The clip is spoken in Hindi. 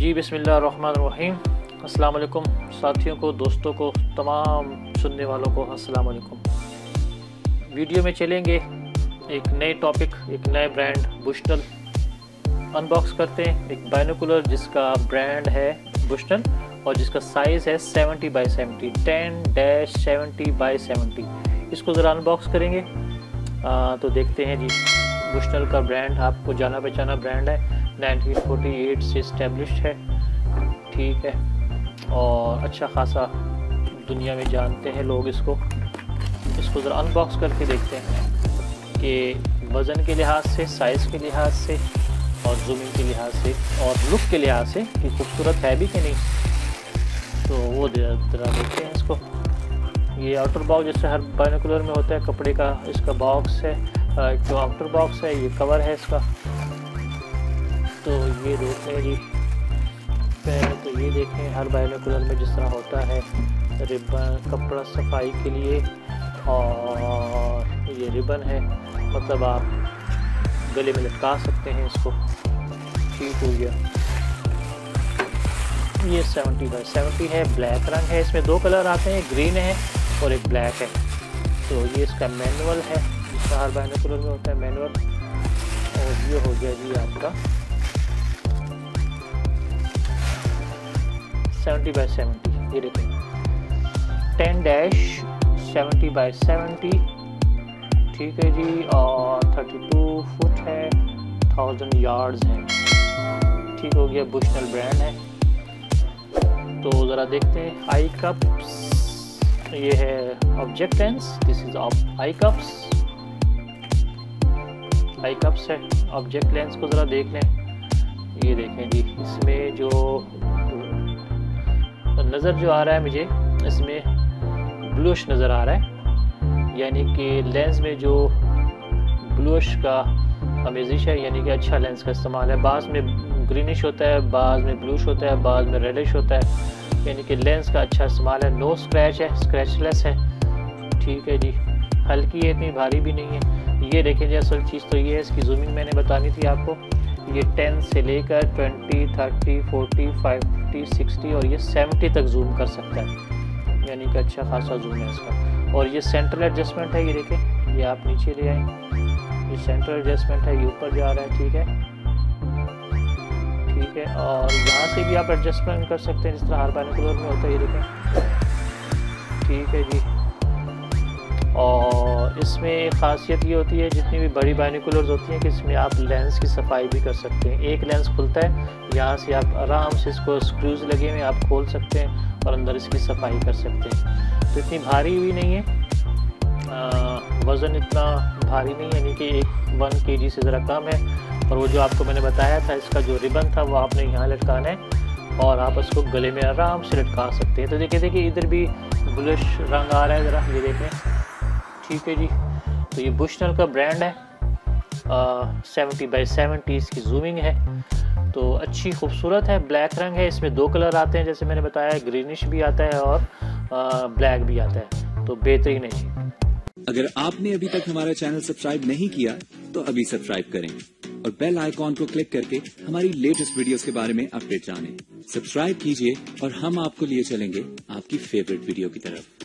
जी बिस्मिल्लाहिर्रहमानिर्रहीम। अस्सलाम वालेकुम साथियों को, दोस्तों को, तमाम सुनने वालों को अस्सलाम वालेकुम। वीडियो में चलेंगे एक नए टॉपिक, एक नए ब्रांड बुशनेल अनबॉक्स करते हैं। एक बाइनोकुलर जिसका ब्रांड है बुशनेल और जिसका साइज़ है 70 बाई 70, 10-70 बाई 70। इसको ज़रा अनबॉक्स करेंगे तो देखते हैं जी। बुशनेल का ब्रांड आपको जाना पहचाना ब्रांड है, 1948 से इस्टेब्लिश्ड है, ठीक है, और अच्छा खासा दुनिया में जानते हैं लोग इसको। इसको ज़रा अनबॉक्स करके देखते हैं कि वज़न के लिहाज से, साइज़ के लिहाज से और जूमिंग के लिहाज से और लुक के लिहाज से कि खूबसूरत है भी कि नहीं, तो वो ज़रा देखते हैं इसको। ये आउटर बॉक्स जैसे हर बाइनोकुलर में होता है, कपड़े का इसका बॉक्स है, जो आउटर बॉक्स है, ये कवर है इसका। तो ये देखते हैं जी, तो ये देखें हर बाइनोकुलर में जिस तरह होता है रिबन, कपड़ा सफाई के लिए, और ये रिबन है, मतलब आप गले में लटका सकते हैं इसको। ठीक हो गया। ये 70 बाई 70 है, ब्लैक रंग है, इसमें दो कलर आते हैं, ग्रीन है और एक ब्लैक है। तो ये इसका मैनुअल है, इसका हर बाइनोकुलर में होता है मैनुअल। और ये हो गया जी आपका 70 बाई 70। ये देखें 10-70 बाई 70, ठीक है जी, और 32 फुट है, 1000 यार्ड्स है, ठीक हो गया। बुशनेल ब्रांड है। तो ज़रा देखते हैं आई कप्स, ये है ऑब्जेक्टेंस, this is eye cups, eye cups है। ऑब्जेक्ट लेंस को ज़रा देख लें, ये देखें जी, इसमें जो नज़र जो आ रहा है मुझे, इसमें ब्लूश नज़र आ रहा है, यानी कि लेंस में जो ब्लूश का अमेजिश है, यानी कि अच्छा लेंस का इस्तेमाल है। बाद में ग्रीनिश होता है, बाद में ब्लूश होता है, बाद में रेडिश होता है, यानी कि लेंस का अच्छा इस्तेमाल है। नो स्क्रैच है, स्क्रैचलेस है, ठीक है जी, हल्की है, इतनी भारी भी नहीं है। ये देखें जी, असल चीज़ तो ये है। इसकी जूमिंग मैंने बतानी थी आपको, ये 10 से लेकर 20, 30, 40, 50, 60 और ये 70 तक जूम कर सकता है, यानी कि अच्छा खासा जूम है इसका। और ये सेंट्रल एडजस्टमेंट है, ये देखें, ये आप नीचे ले आए, ये सेंट्रल एडजस्टमेंट है, ये ऊपर जा रहा है, ठीक है, ठीक है। और यहाँ से भी आप एडजस्टमेंट कर सकते हैं जिस तरह हर बाइनोकुलर में होता है, ये देखें, ठीक है जी। और इसमें खासियत ये होती है, जितनी भी बड़ी बाइनोकुलर्स होती हैं, कि इसमें आप लेंस की सफाई भी कर सकते हैं। एक लेंस खुलता है, यहाँ से आप आराम से इसको स्क्रूज लगे हुए आप खोल सकते हैं और अंदर इसकी सफाई कर सकते हैं। तो इतनी भारी भी नहीं है, वज़न इतना भारी नहीं है, यानी कि 1 kg से ज़रा कम है। और वो जो आपको मैंने बताया था, इसका जो रिबन था वो आपने यहाँ लटकाना है और आप इसको गले में आराम से लटका सकते हैं। तो देखिए, देखिए इधर भी ब्लश रंग आ रहा है ज़रा, ये देखें, ठीक है जी। तो ये बुशनेल का ब्रांड है, 70 बाई 70 इसकी जूमिंग है, तो अच्छी खूबसूरत है। ब्लैक रंग है, इसमें दो कलर आते हैं जैसे मैंने बताया, ग्रीनिश भी आता है और ब्लैक भी आता है, तो बेहतरीन है जी। अगर आपने अभी तक हमारा चैनल सब्सक्राइब नहीं किया तो अभी सब्सक्राइब करें और बेल आइकॉन को क्लिक करके हमारी लेटेस्ट वीडियोस के बारे में अपडेट जानें। सब्सक्राइब कीजिए और हम आपको लिए चलेंगे आपकी फेवरेट वीडियो की तरफ।